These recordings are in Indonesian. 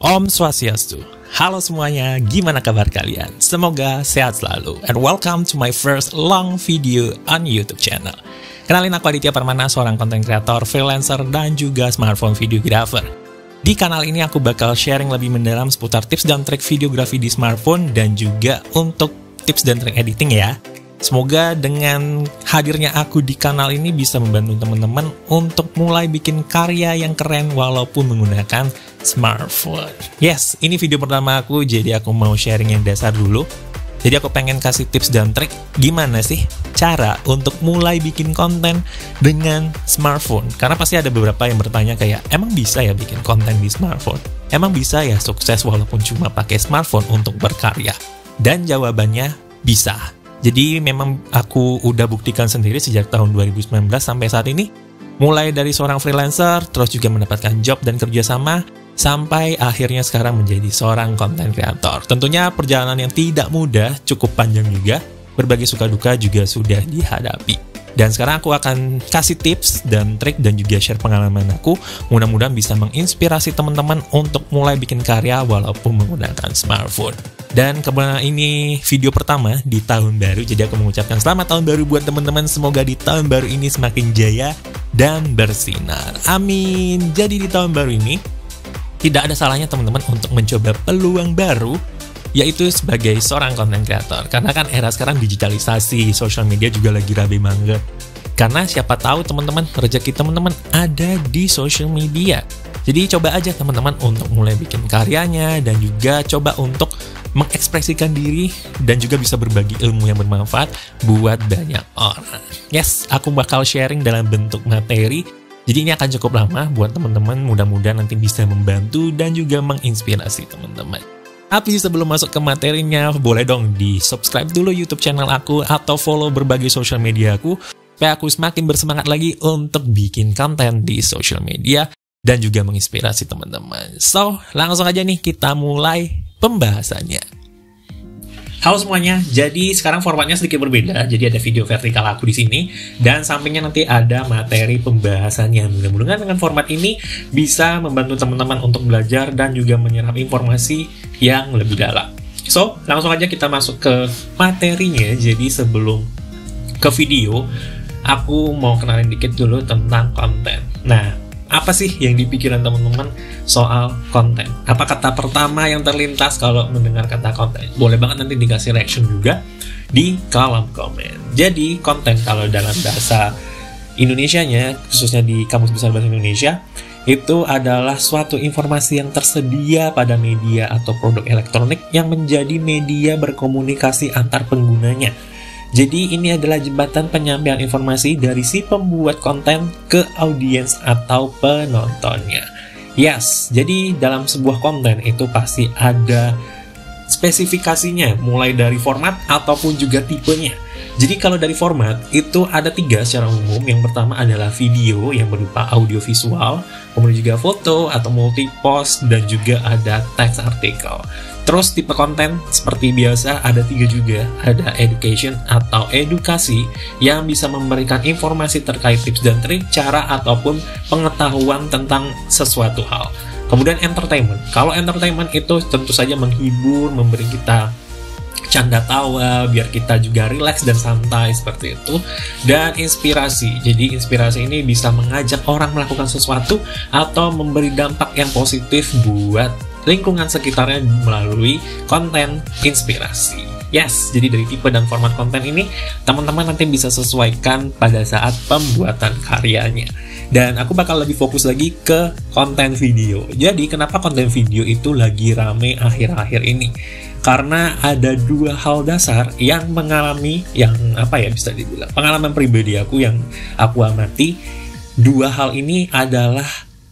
Om Swastiastu. Halo semuanya, gimana kabar kalian? Semoga sehat selalu. And welcome to my first long video on YouTube channel. Kenalin, aku Aditya Permana, seorang content creator, freelancer, dan juga smartphone videographer. Di kanal ini aku bakal sharing lebih mendalam seputar tips dan trik videografi di smartphone dan juga untuk tips dan trik editing ya. Semoga dengan hadirnya aku di kanal ini bisa membantu teman-teman untuk mulai bikin karya yang keren walaupun menggunakan smartphone. Yes, ini video pertama aku, jadi aku mau sharing yang dasar dulu. Jadi aku pengen kasih tips dan trik gimana sih cara untuk mulai bikin konten dengan smartphone. Karena pasti ada beberapa yang bertanya kayak, emang bisa ya bikin konten di smartphone? Emang bisa ya sukses walaupun cuma pakai smartphone untuk berkarya? Dan jawabannya bisa. Jadi memang aku udah buktikan sendiri sejak tahun 2019 sampai saat ini, mulai dari seorang freelancer, terus juga mendapatkan job dan kerjasama, sampai akhirnya sekarang menjadi seorang content creator. Tentunya perjalanan yang tidak mudah, cukup panjang juga, berbagai suka duka juga sudah dihadapi. Dan sekarang aku akan kasih tips dan trik dan juga share pengalaman aku, mudah-mudahan bisa menginspirasi teman-teman untuk mulai bikin karya walaupun menggunakan smartphone. Dan kebetulan ini video pertama di tahun baru, jadi aku mengucapkan selamat tahun baru buat teman-teman. Semoga di tahun baru ini semakin jaya dan bersinar. Amin. Jadi di tahun baru ini tidak ada salahnya teman-teman untuk mencoba peluang baru, yaitu sebagai seorang content creator. Karena kan era sekarang digitalisasi, social media juga lagi rame banget. Karena siapa tahu teman-teman, rezeki teman-teman ada di social media. Jadi coba aja teman-teman untuk mulai bikin karyanya dan juga coba untuk mengekspresikan diri dan juga bisa berbagi ilmu yang bermanfaat buat banyak orang. Yes, aku bakal sharing dalam bentuk materi. Jadi ini akan cukup lama buat teman-teman, mudah-mudahan nanti bisa membantu dan juga menginspirasi teman-teman. Tapi sebelum masuk ke materinya, boleh dong di-subscribe dulu YouTube channel aku atau follow berbagai social media aku supaya aku semakin bersemangat lagi untuk bikin konten di social media dan juga menginspirasi teman-teman. So, langsung aja nih kita mulai pembahasannya. Halo semuanya, jadi sekarang formatnya sedikit berbeda. Jadi ada video vertikal aku di sini dan sampingnya nanti ada materi pembahasannya. Mudah-mudahan dengan format ini bisa membantu teman-teman untuk belajar dan juga menyerap informasi yang lebih dalam. So, langsung aja kita masuk ke materinya. Jadi sebelum ke video, aku mau kenalin dikit dulu tentang konten. Nah, apa sih yang dipikiran teman-teman soal konten? Apa kata pertama yang terlintas kalau mendengar kata konten? Boleh banget nanti dikasih reaction juga di kolom komen. Jadi konten kalau dalam bahasa Indonesianya, khususnya di Kamus Besar Bahasa Indonesia, itu adalah suatu informasi yang tersedia pada media atau produk elektronik yang menjadi media berkomunikasi antar penggunanya. Jadi ini adalah jembatan penyampaian informasi dari si pembuat konten ke audiens atau penontonnya. Yes, jadi dalam sebuah konten itu pasti ada spesifikasinya, mulai dari format ataupun juga tipenya. Jadi kalau dari format itu ada tiga secara umum. Yang pertama adalah video yang berupa audio visual, kemudian juga foto atau multi post, dan juga ada teks artikel. Terus tipe konten seperti biasa ada tiga juga, ada education atau edukasi yang bisa memberikan informasi terkait tips dan trik, cara ataupun pengetahuan tentang sesuatu hal. Kemudian entertainment, kalau entertainment itu tentu saja menghibur, memberi kita canda tawa, biar kita juga relax dan santai seperti itu. Dan inspirasi, jadi inspirasi ini bisa mengajak orang melakukan sesuatu atau memberi dampak yang positif buat lingkungan sekitarnya melalui konten inspirasi. Yes, jadi dari tipe dan format konten ini teman-teman nanti bisa sesuaikan pada saat pembuatan karyanya. Dan aku bakal lebih fokus lagi ke konten video. Jadi kenapa konten video itu lagi rame akhir-akhir ini? Karena ada dua hal dasar yang mengalami, yang apa ya bisa dibilang, pengalaman pribadi aku yang aku amati, dua hal ini adalah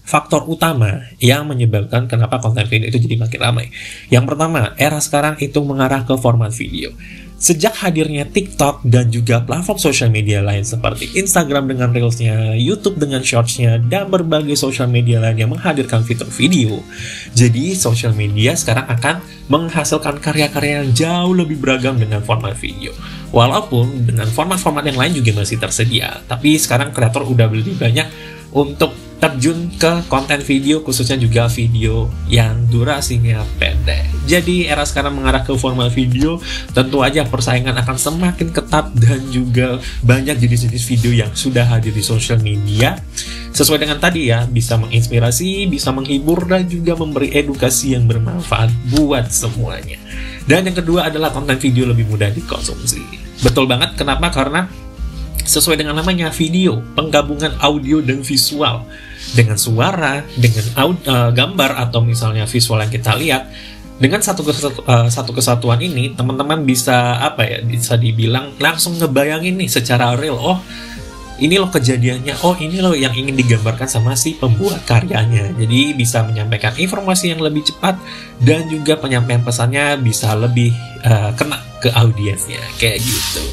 faktor utama yang menyebabkan kenapa konten video itu jadi makin ramai. Yang pertama, era sekarang itu mengarah ke format video. Sejak hadirnya TikTok dan juga platform sosial media lain seperti Instagram dengan Reelsnya, YouTube dengan Shortsnya, dan berbagai sosial media lain yang menghadirkan fitur video, jadi sosial media sekarang akan menghasilkan karya-karya yang jauh lebih beragam dengan format video. Walaupun dengan format-format yang lain juga masih tersedia, tapi sekarang kreator udah lebih banyak untuk terjun ke konten video, khususnya juga video yang durasinya pendek. Jadi era sekarang mengarah ke format video, tentu aja persaingan akan semakin ketat dan juga banyak jenis-jenis video yang sudah hadir di sosial media. Sesuai dengan tadi ya, bisa menginspirasi, bisa menghibur, dan juga memberi edukasi yang bermanfaat buat semuanya. Dan yang kedua adalah konten video lebih mudah dikonsumsi. Betul banget, kenapa? Karena sesuai dengan namanya, video, penggabungan audio dan visual. Dengan suara, dengan gambar, atau misalnya visual yang kita lihat. Dengan satu kesatuan ini, teman-teman bisa, bisa dibilang langsung ngebayangin nih secara real. Oh, ini loh kejadiannya. Oh, ini loh yang ingin digambarkan sama si pembuat karyanya. Jadi bisa menyampaikan informasi yang lebih cepat, dan juga penyampaian pesannya bisa lebih kena ke audiensnya. Kayak gitu.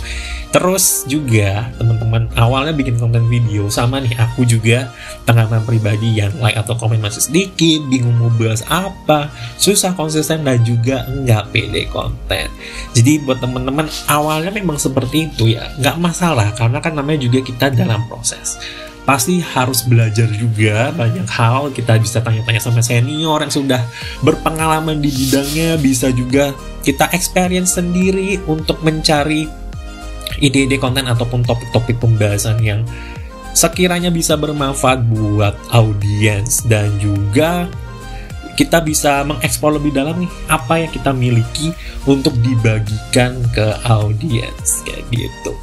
Terus juga teman-teman awalnya bikin konten video, sama nih aku juga pengalaman pribadi yang like atau komen masih sedikit, bingung mau bahas apa, susah konsisten dan juga nggak pede konten. Jadi buat teman-teman awalnya memang seperti itu ya, nggak masalah karena kan namanya juga kita dalam proses. Pasti harus belajar juga banyak hal, kita bisa tanya-tanya sama senior yang sudah berpengalaman di bidangnya, bisa juga kita experience sendiri untuk mencari ide-ide konten ataupun topik-topik pembahasan yang sekiranya bisa bermanfaat buat audiens, dan juga kita bisa mengeksplor lebih dalam nih apa yang kita miliki untuk dibagikan ke audiens kayak gitu.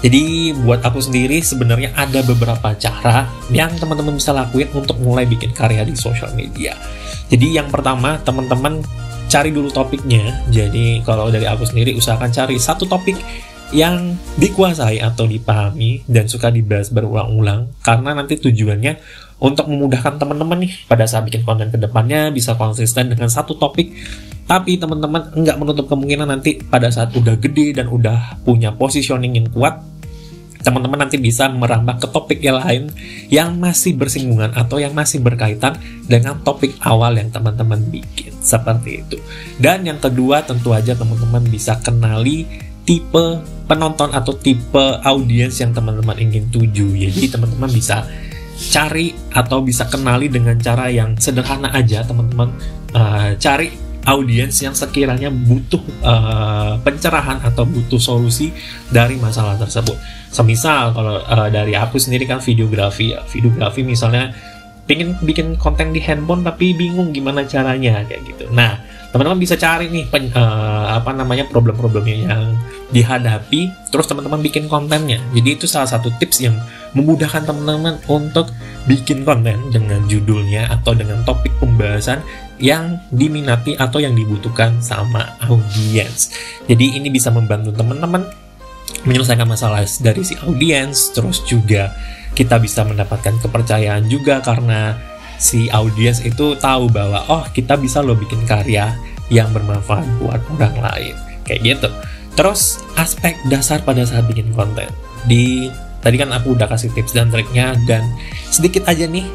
Jadi buat aku sendiri sebenarnya ada beberapa cara yang teman-teman bisa lakuin untuk mulai bikin karya di sosial media. Jadi yang pertama, teman-teman cari dulu topiknya. Jadi kalau dari aku sendiri usahakan cari satu topik yang dikuasai atau dipahami dan suka dibahas berulang-ulang, karena nanti tujuannya untuk memudahkan teman-teman nih pada saat bikin konten kedepannya bisa konsisten dengan satu topik. Tapi teman-teman nggak menutup kemungkinan nanti pada saat udah gede dan udah punya positioning yang kuat, teman-teman nanti bisa merambah ke topik yang lain yang masih bersinggungan atau yang masih berkaitan dengan topik awal yang teman-teman bikin, seperti itu. Dan yang kedua, tentu aja teman-teman bisa kenali tipe penonton atau tipe audiens yang teman-teman ingin tuju. Jadi teman-teman bisa cari atau bisa kenali dengan cara yang sederhana aja. Teman-teman cari audiens yang sekiranya butuh pencerahan atau butuh solusi dari masalah tersebut. Semisal kalau dari aku sendiri kan videografi ya. Videografi misalnya pengen bikin konten di handphone tapi bingung gimana caranya kayak gitu. Nah, teman-teman bisa cari nih problem-problemnya yang dihadapi, terus teman-teman bikin kontennya. Jadi itu salah satu tips yang memudahkan teman-teman untuk bikin konten dengan judulnya atau dengan topik pembahasan yang diminati atau yang dibutuhkan sama audiens. Jadi ini bisa membantu teman-teman menyelesaikan masalah dari si audiens, terus juga kita bisa mendapatkan kepercayaan juga karena si audiens itu tahu bahwa oh, kita bisa loh bikin karya yang bermanfaat buat orang lain kayak gitu. Terus aspek dasar pada saat bikin konten, di tadi kan aku udah kasih tips dan triknya, dan sedikit aja nih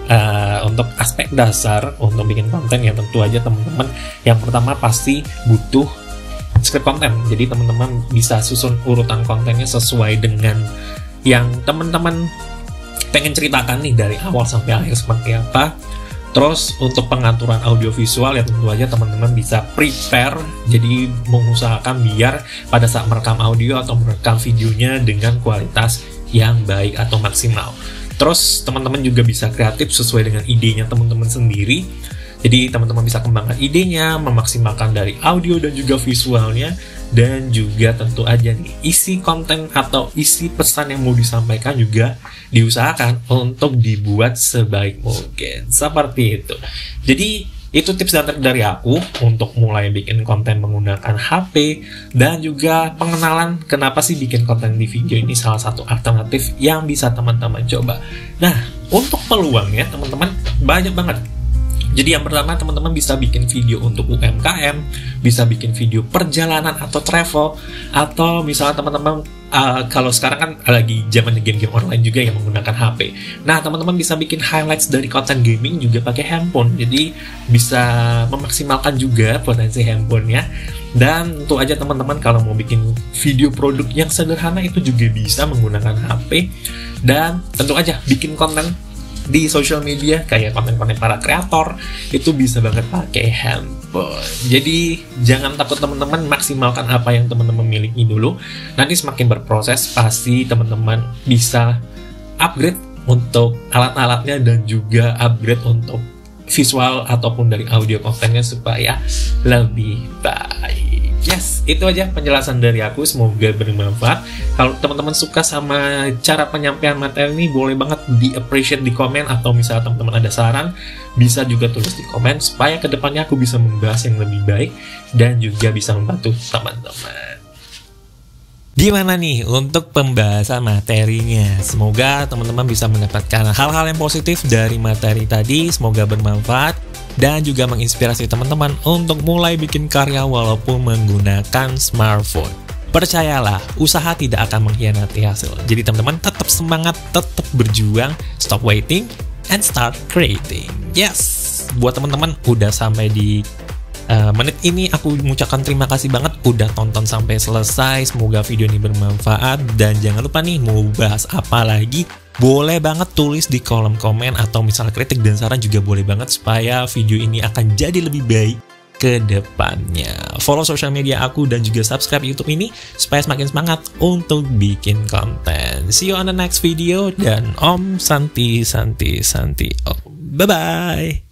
untuk aspek dasar untuk bikin konten ya, tentu aja teman-teman yang pertama pasti butuh script konten. Jadi teman-teman bisa susun urutan kontennya sesuai dengan yang teman-teman pengen ceritakan nih dari awal sampai akhir seperti apa. Terus untuk pengaturan audiovisual ya tentu aja teman-teman bisa prepare, jadi mengusahakan biar pada saat merekam audio atau merekam videonya dengan kualitas yang baik atau maksimal. Terus teman-teman juga bisa kreatif sesuai dengan idenya teman-teman sendiri. Jadi teman-teman bisa kembangkan idenya, memaksimalkan dari audio dan juga visualnya, dan juga tentu aja nih isi konten atau isi pesan yang mau disampaikan juga diusahakan untuk dibuat sebaik mungkin, seperti itu. Jadi itu tips dan trik dari aku untuk mulai bikin konten menggunakan HP, dan juga pengenalan kenapa sih bikin konten di video ini salah satu alternatif yang bisa teman-teman coba. Nah, untuk peluangnya teman-teman banyak banget. Jadi yang pertama teman-teman bisa bikin video untuk UMKM, bisa bikin video perjalanan atau travel, atau misalnya teman-teman kalau sekarang kan lagi zaman game-game online juga yang menggunakan HP. Nah, teman-teman bisa bikin highlights dari konten gaming juga pakai handphone. Jadi bisa memaksimalkan juga potensi handphonenya. Dan tentu aja teman-teman kalau mau bikin video produk yang sederhana itu juga bisa menggunakan HP. Dan tentu aja bikin konten di social media kayak konten-konten para kreator itu bisa banget pakai handphone. Jadi jangan takut teman-teman, maksimalkan apa yang teman-teman miliki dulu. Nanti semakin berproses pasti teman-teman bisa upgrade untuk alat-alatnya dan juga upgrade untuk visual ataupun dari audio kontennya supaya lebih baik. Yes, itu aja penjelasan dari aku, semoga bermanfaat. Kalau teman-teman suka sama cara penyampaian materi ini, boleh banget di appreciate di komen, atau misalnya teman-teman ada saran bisa juga tulis di komen supaya kedepannya aku bisa membahas yang lebih baik dan juga bisa membantu teman-teman. Gimana nih untuk pembahasan materinya? Semoga teman-teman bisa mendapatkan hal-hal yang positif dari materi tadi. Semoga bermanfaat dan juga menginspirasi teman-teman untuk mulai bikin karya walaupun menggunakan smartphone. Percayalah, usaha tidak akan mengkhianati hasil. Jadi teman-teman tetap semangat, tetap berjuang, stop waiting, and start creating. Yes! Buat teman-teman udah sampai di menit ini, aku mengucapkan terima kasih banget udah tonton sampai selesai. Semoga video ini bermanfaat dan jangan lupa nih mau bahas apa lagi, boleh banget tulis di kolom komen atau misalnya kritik dan saran juga boleh banget supaya video ini akan jadi lebih baik ke depannya. Follow social media aku dan juga subscribe YouTube ini supaya semakin semangat untuk bikin konten. See you on the next video dan Om Santi Santi Santi Om. Bye bye.